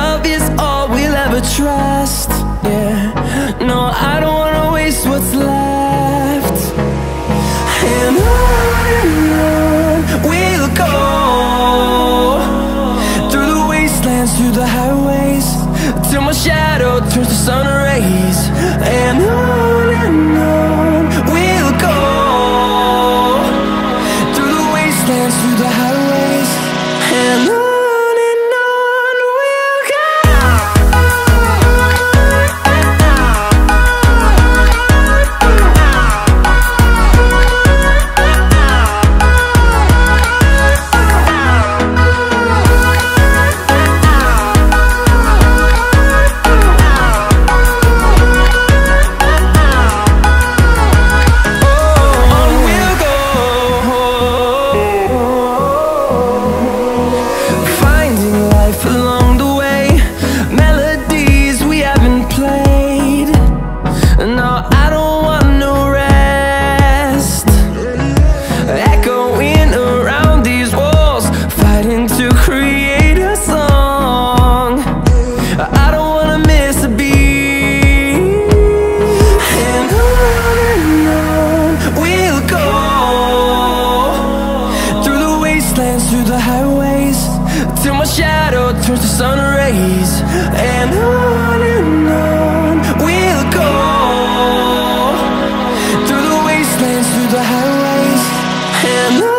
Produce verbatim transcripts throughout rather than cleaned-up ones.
love is all we'll ever trust. Yeah, no, I don't wanna waste what's left. And on and on we'll go, through the wastelands, through the highways, till my shadow turns to sun rays. And on and on we'll go, through the wastelands, through the highways, and on. Through the highways, till my shadow turns to sun rays. And on and on we'll go, through the wastelands, through the highways, and on.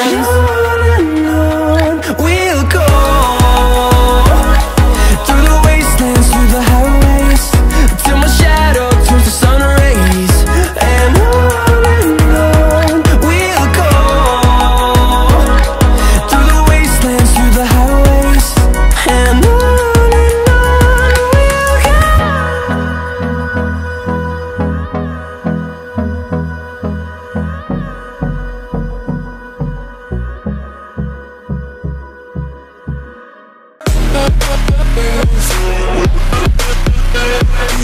and on and on we'll go, through the wastelands, through the highways, till my shadow turns to sun rays. And on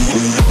we